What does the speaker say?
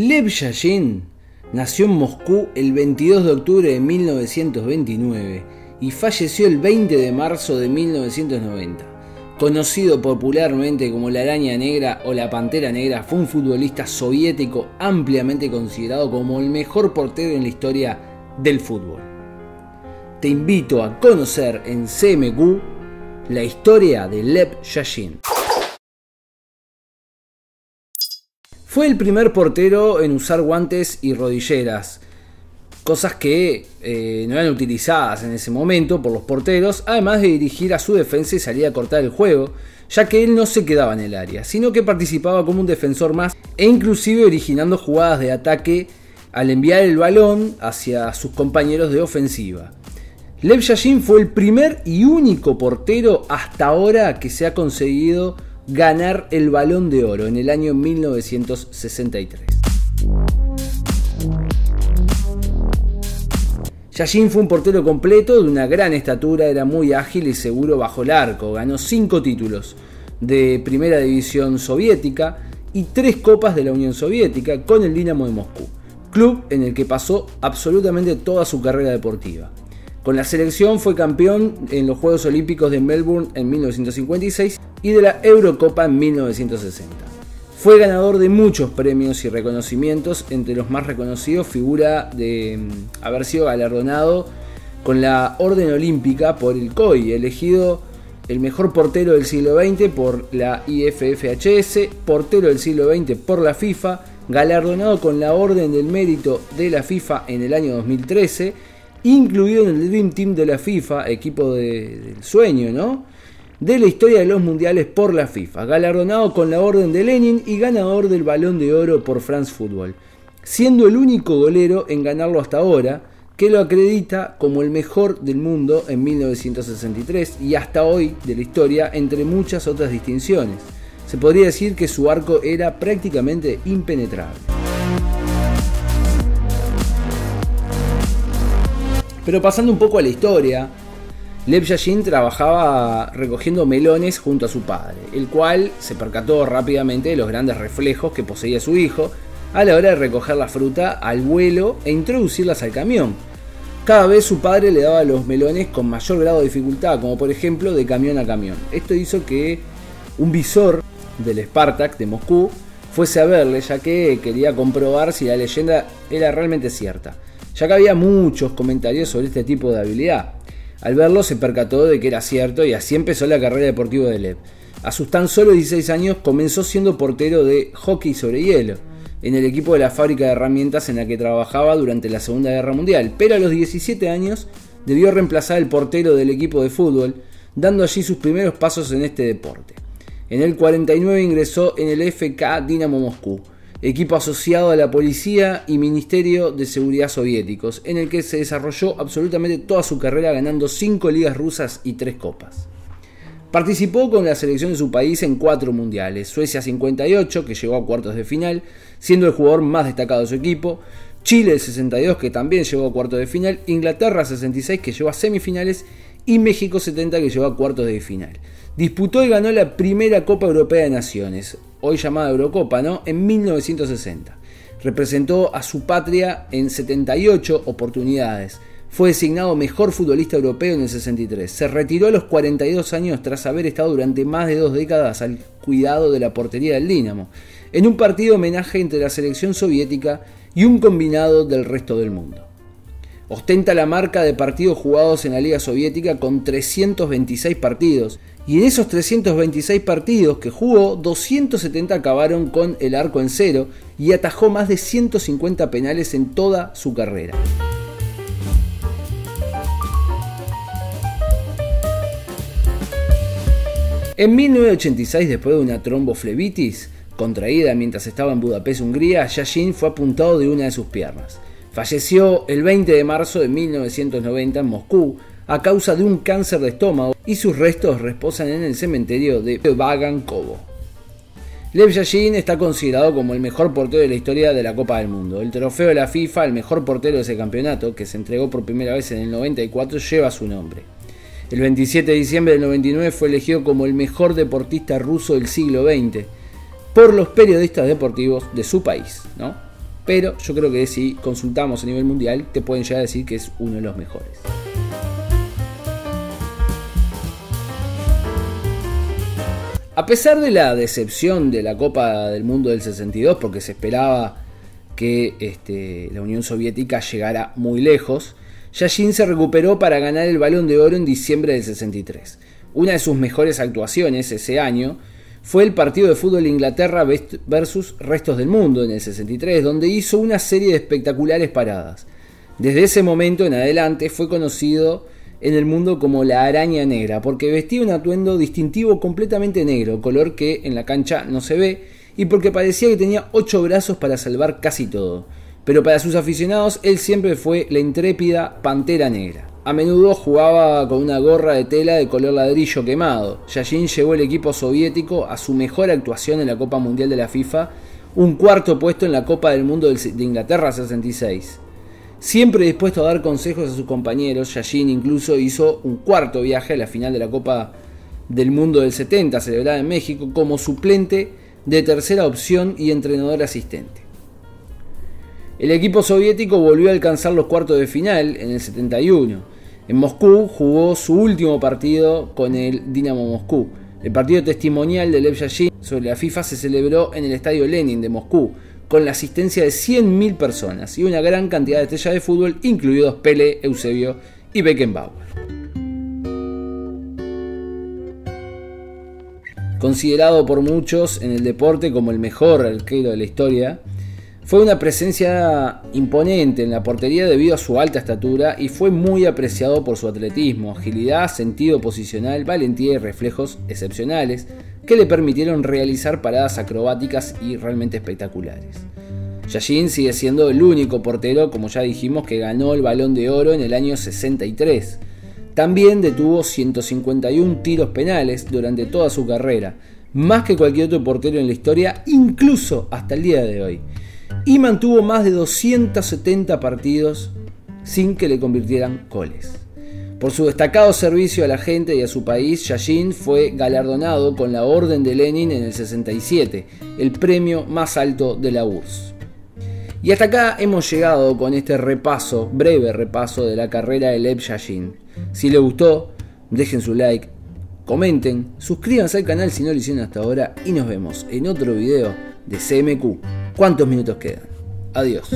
Lev Yashin nació en Moscú el 22 de octubre de 1929 y falleció el 20 de marzo de 1990. Conocido popularmente como la Araña Negra o la Pantera Negra, fue un futbolista soviético ampliamente considerado como el mejor portero en la historia del fútbol. Te invito a conocer en CMQ la historia de Lev Yashin. Fue el primer portero en usar guantes y rodilleras, cosas que no eran utilizadas en ese momento por los porteros, además de dirigir a su defensa y salir a cortar el juego, ya que él no se quedaba en el área, sino que participaba como un defensor más e inclusive originando jugadas de ataque al enviar el balón hacia sus compañeros de ofensiva. Lev Yashin fue el primer y único portero hasta ahora que se ha conseguido ganar el Balón de Oro en el año 1963. Yashin fue un portero completo de una gran estatura, era muy ágil y seguro bajo el arco. Ganó 5 títulos de Primera División Soviética y 3 Copas de la Unión Soviética con el Dinamo de Moscú, club en el que pasó absolutamente toda su carrera deportiva. Con la selección fue campeón en los Juegos Olímpicos de Melbourne en 1956 y de la Eurocopa en 1960. Fue ganador de muchos premios y reconocimientos, entre los más reconocidos figura de haber sido galardonado con la Orden Olímpica por el COI, elegido el mejor portero del siglo XX por la IFFHS, portero del siglo XX por la FIFA, galardonado con la Orden del Mérito de la FIFA en el año 2013, incluido en el Dream Team de la FIFA, equipo del sueño, ¿no?, de la historia de los mundiales por la FIFA, galardonado con la Orden de Lenin y ganador del Balón de Oro por France Football, siendo el único golero en ganarlo hasta ahora, que lo acredita como el mejor del mundo en 1963 y hasta hoy de la historia, entre muchas otras distinciones. Se podría decir que su arco era prácticamente impenetrable. Pero pasando un poco a la historia, Lev Yashin trabajaba recogiendo melones junto a su padre, el cual se percató rápidamente de los grandes reflejos que poseía su hijo a la hora de recoger la fruta al vuelo e introducirlas al camión. Cada vez su padre le daba los melones con mayor grado de dificultad, como por ejemplo de camión a camión. Esto hizo que un visor del Spartak de Moscú fuese a verle, ya que quería comprobar si la leyenda era realmente cierta, ya que había muchos comentarios sobre este tipo de habilidad. Al verlo se percató de que era cierto y así empezó la carrera deportiva de Lev. A sus tan solo 16 años comenzó siendo portero de hockey sobre hielo en el equipo de la fábrica de herramientas en la que trabajaba durante la Segunda Guerra Mundial, pero a los 17 años debió reemplazar al portero del equipo de fútbol, dando allí sus primeros pasos en este deporte. En el 49 ingresó en el FK Dinamo Moscú, equipo asociado a la Policía y Ministerio de Seguridad soviéticos, en el que se desarrolló absolutamente toda su carrera, ganando 5 ligas rusas y 3 copas. Participó con la selección de su país en 4 mundiales, Suecia 58, que llegó a cuartos de final, siendo el jugador más destacado de su equipo, Chile 62, que también llegó a cuartos de final, Inglaterra 66, que llegó a semifinales, y México 70, que llegó a cuartos de final. Disputó y ganó la primera Copa Europea de Naciones, hoy llamada Eurocopa, ¿no?, en 1960. Representó a su patria en 78 oportunidades. Fue designado mejor futbolista europeo en el 63. Se retiró a los 42 años tras haber estado durante más de 2 décadas al cuidado de la portería del Dinamo, en un partido homenaje entre la selección soviética y un combinado del resto del mundo. Ostenta la marca de partidos jugados en la Liga Soviética con 326 partidos, y en esos 326 partidos que jugó, 270 acabaron con el arco en cero y atajó más de 150 penales en toda su carrera. En 1986, después de una tromboflebitis contraída mientras estaba en Budapest, Hungría, Yashin fue apuntado de una de sus piernas. Falleció el 20 de marzo de 1990 en Moscú a causa de un cáncer de estómago, y sus restos reposan en el cementerio de Vagankovo. Lev Yashin está considerado como el mejor portero de la historia de la Copa del Mundo. El trofeo de la FIFA, el mejor portero de ese campeonato, que se entregó por primera vez en el 94, lleva su nombre. El 27 de diciembre del 99 fue elegido como el mejor deportista ruso del siglo XX por los periodistas deportivos de su país, ¿no? pero yo creo que si consultamos a nivel mundial te pueden llegar a decir que es uno de los mejores. A pesar de la decepción de la Copa del Mundo del 62, porque se esperaba que la Unión Soviética llegara muy lejos, Yashin se recuperó para ganar el Balón de Oro en diciembre del 63. Una de sus mejores actuaciones ese año fue el partido de fútbol de Inglaterra versus restos del mundo en el 63, donde hizo una serie de espectaculares paradas. Desde ese momento en adelante fue conocido en el mundo como la araña negra, porque vestía un atuendo distintivo completamente negro, color que en la cancha no se ve, y porque parecía que tenía 8 brazos para salvar casi todo. Pero para sus aficionados él siempre fue la intrépida Pantera Negra. A menudo jugaba con una gorra de tela de color ladrillo quemado. Yashin llevó el equipo soviético a su mejor actuación en la Copa Mundial de la FIFA, un cuarto puesto en la Copa del Mundo de Inglaterra 66. Siempre dispuesto a dar consejos a sus compañeros, Yashin incluso hizo un cuarto viaje a la final de la Copa del Mundo del 70, celebrada en México, como suplente de tercera opción y entrenador asistente. El equipo soviético volvió a alcanzar los cuartos de final en el 71. En Moscú jugó su último partido con el Dinamo de Moscú. El partido testimonial de Lev Yashin sobre la FIFA se celebró en el Estadio Lenin de Moscú, con la asistencia de 100.000 personas y una gran cantidad de estrellas de fútbol, incluidos Pelé, Eusebio y Beckenbauer. Considerado por muchos en el deporte como el mejor arquero de la historia, fue una presencia imponente en la portería debido a su alta estatura y fue muy apreciado por su atletismo, agilidad, sentido posicional, valentía y reflejos excepcionales que le permitieron realizar paradas acrobáticas y realmente espectaculares. Yashin sigue siendo el único portero, como ya dijimos, que ganó el Balón de Oro en el año 63. También detuvo 151 tiros penales durante toda su carrera, más que cualquier otro portero en la historia, incluso hasta el día de hoy. Y mantuvo más de 270 partidos sin que le convirtieran goles. Por su destacado servicio a la gente y a su país, Yashin fue galardonado con la Orden de Lenin en el 67, el premio más alto de la URSS. Y hasta acá hemos llegado con este repaso, breve repaso de la carrera de Lev Yashin. Si les gustó, dejen su like, comenten, suscríbanse al canal si no lo hicieron hasta ahora y nos vemos en otro video de CMQ. ¿Cuántos minutos quedan? Adiós.